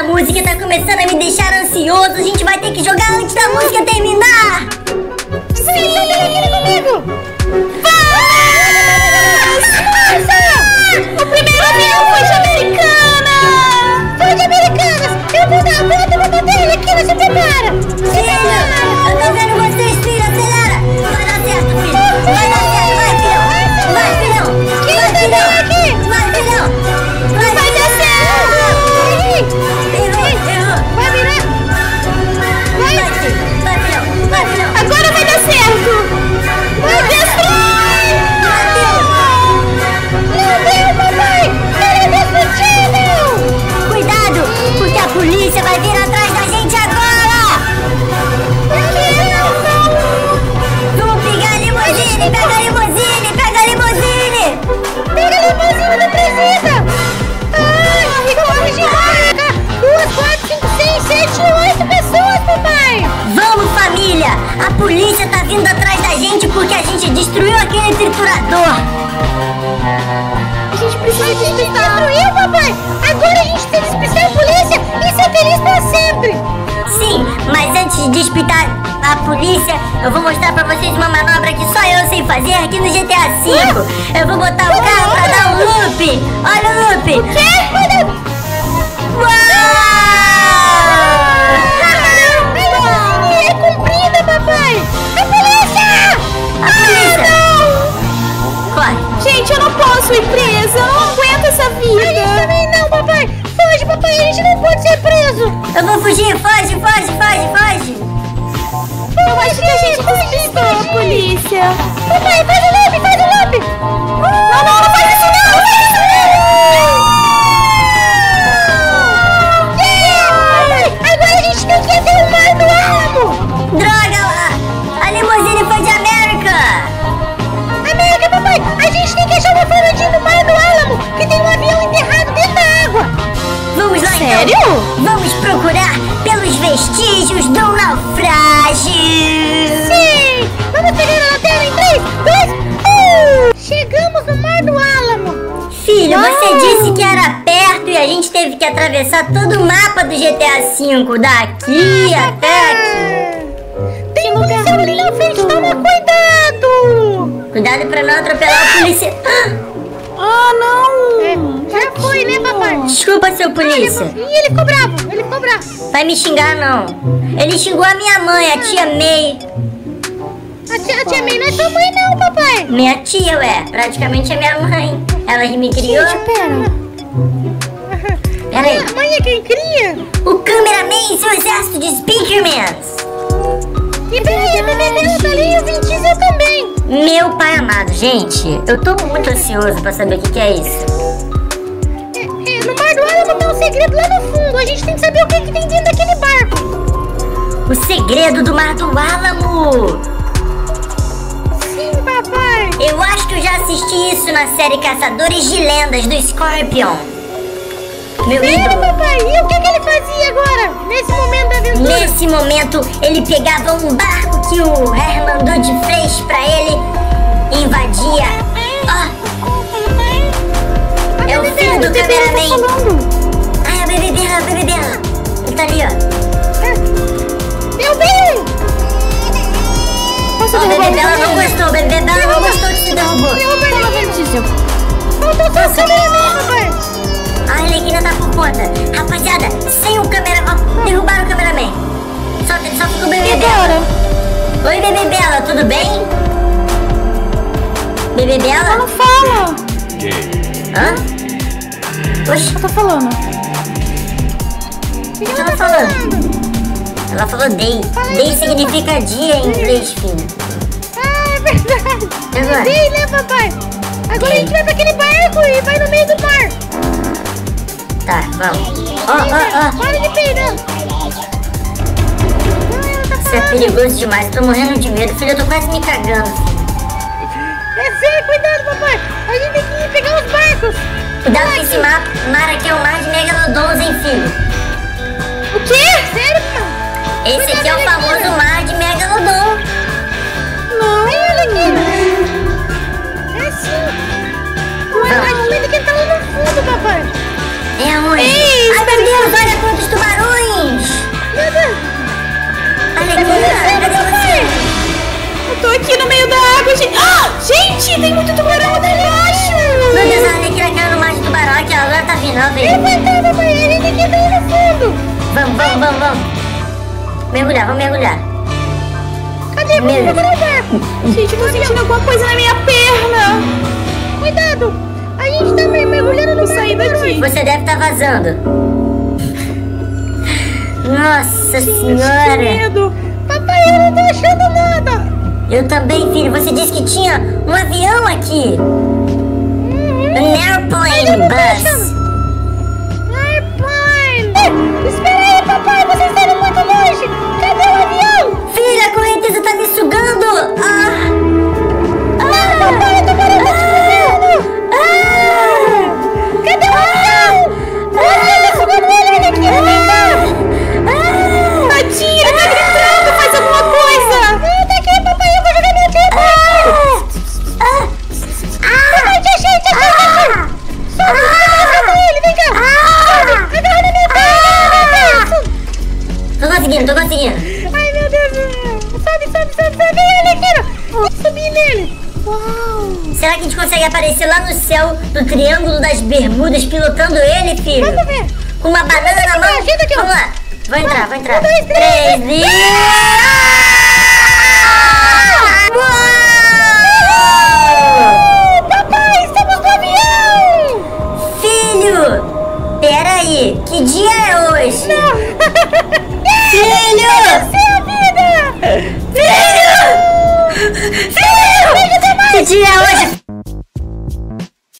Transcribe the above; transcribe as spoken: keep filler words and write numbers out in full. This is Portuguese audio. essa música tá começando a me deixar ansioso. A gente vai ter que jogar antes da música terminar. Sim! Vem comigo! Vamos! Nossa! O primeiro avião foi de Americanas! Foi de Americanas! Eu vou dar a volta e vou bater ele aqui, mas se prepara! Se prepara! Eu tô vendo vocês, filho! Acelera! Vai dar certo, filho! Vai dar certo! Vai, filhão! Vai, filhão! Vai, filhão! Aqui! Vai, filhão! Vai, vai dar certo! Errou! Errou! Vai virar! Vai, filhão! Vai, filhão! Vai, filhão! Agora vai dar certo! Vai dar certo! Meu Deus, papai! Ele é destrutível! Cuidado! Porque a polícia vai vir atrás da gente agora! Pega a limusine, pega a limusine! Pega a limusine, não precisa! Ai, corre de volta! Duas, quatro, cinco, seis, sete, oito pessoas, papai! Vamos, família! A polícia tá vindo atrás da gente porque a gente destruiu aquele triturador! A gente precisa de despistar! Destruiu, papai! Agora a gente tem que despistar a polícia e ser feliz pra sempre! Sim, mas antes de despistar a polícia, eu vou mostrar pra vocês uma manobra que só eu sei fazer aqui no G T A cinco. Eu vou botar o carro pra dar um loop. Olha o loop. O quê? Uau! A é cumprida, papai. A polícia! A polícia! Ah, não! Corre. Gente, eu não posso ir presa. Eu não aguento essa vida. A gente também não, papai. Foge, papai. A gente não pode ser preso. Eu vou fugir. Foge, foge, foge, foge. Eu acho que a gente despistou a polícia. Papai, faz o loop, faz o loop. Não, não, não faz isso não, não faz isso não. Yeah, papai. Agora a gente tem que ir até o Mar do Álamo. Droga, a, a limusine foi de América. América, papai, a gente tem que achar uma forma de ir no Mar do Álamo, que tem um avião enterrado dentro da água. Vamos lá. Sério? Então. Vamos procurar pelos vestígios do naufrágio. Sim! Vamos pegar a lanterna em três, dois, um! Chegamos no Mar do Álamo! Filho, uau, você disse que era perto e a gente teve que atravessar todo o mapa do G T A cinco, daqui ah, até aqui. Tem um policial ali na frente, toma cuidado! Cuidado pra não atropelar ah. o policial. Ah, não! É, já foi, né, papai? Desculpa, seu polícia. Ih, ele ficou bravo, ele ficou bravo. Vai me xingar, não. Ele xingou a minha mãe, a tia May. A tia, a tia May não é tua mãe não, papai. Minha tia, ué. Praticamente é minha mãe. Ela que me criou. Gente, pera. Pera aí. A mãe é quem cria? O cameraman e seu exército de speakermans. E peraí, a bebê dela tá ali e o Vintis eu também. Meu pai amado, gente. Eu tô muito ansioso pra saber o que, que é isso. É, é, no Mar do Álamo tá um segredo lá no fundo. A gente tem que saber o que, que tem dentro daquele barco. O segredo do Mar do Álamo! Sim, papai! Eu acho que eu já assisti isso na série Caçadores de Lendas, do Scorpion. Meu Deus, papai! E o que, que ele fazia agora, nesse momento da aventura? Nesse momento, ele pegava um barco que o Herman do de Freixo pra ele e invadia. Ó! É o filho do cameraman. Ai, a bebê dela, a bebê dela. Ele tá ali, ó. Meu bem! Posso oh, derrubar o bebê? Ela não gostou, o bebê dela não gostou que se derrubou. Derrubou ela, Ventíssimo. Faltou só o cameraman, papai. A Arlequina tá por conta. Rapaziada, sem o cameraman. Oh, derrubaram o cameraman. Só, só ficou o bebê Bela. Oi, bebê Bela, tudo bem? Bebê Bela? Ela não fala. Hã? Oxi. Ela tá falando. O que ela, ela tá falando? falando? Ela falou day. Ai, day significa dia em inglês, filho. Ah, é verdade. Agora. Day, né, papai? Agora day. A gente vai pra aquele barco e vai no meio do mar. Tá, vamos. Ó, ó, ó. Para de peidar. Isso é perigoso demais. Tô morrendo de medo, filho. Eu tô quase me cagando, filho. É sério, cuidado, papai. A gente tem que pegar os barcos. Cuidado com esse mar. Mar aqui é o mar de Megalodons, hein, filho. O quê? Sério, cara? Esse cuidado, aqui é o famoso Arlequina. Mar de Megalodon. Não. Aí, Arlequina. É sim. Ué, a Arlequina tá lá no fundo, papai. É onde? Ai, meu Deus, olha quantos tubarões. meio da água, gente. Ah, gente, tem muito tubarão lá embaixo. Meu Deus, olha que legal no mar do tubarão. Aqui, agora tá vindo, ó, velho. Levantando, mamãe, ele tem que ir bem no fundo. Vamos, vamos, vamos, vamos. Mergulhar, vamos mergulhar. Cadê? Vamos mergulhar. Gente, eu tô sentindo alguma coisa na minha perna. Cuidado. A gente tá mergulhando no sair daqui. Você deve estar vazando. Nossa gente, senhora! Que medo. Papai, eu não tô achando nada! Eu também, filho. Você disse que tinha um avião aqui! Uhum. Um airplane bus! Um airplane! É, espera aí, papai! Você está indo muito longe! Cadê o avião? Filha, a correnteza tá me sugando! Ah! Ah, papai, eu tô parando de sugando! Ah! Cadê o avião? Ah! Você tá sugando ele, olha aqui! Ah! Tadinha, ele tá gritando, faz alguma coisa! Não, tá aqui, papai, eu vou jogar minha vida! Ah! Ah! Ah! Gente, achei, te achei, achei! Sobe, agarra ele, vem cá! Sobe, agarra na minha perna! Tô conseguindo, tô conseguindo! Ai, meu Deus! Sobe, sobe, sobe, sobe! Ele aqui, ó! Subi nele! Uau! Será que a gente consegue aparecer lá no céu do Triângulo das Bermudas pilotando ele, filho? Vamos ver! Com uma banana na mão! Vamos lá! Vou entrar, vou entrar. Um, dois, três, três ah! Uou! Papai, estamos no avião! Filho! Peraí, que dia é hoje? Não. Filho! Seu vida! Filho! Filho! Filho! Que dia é hoje?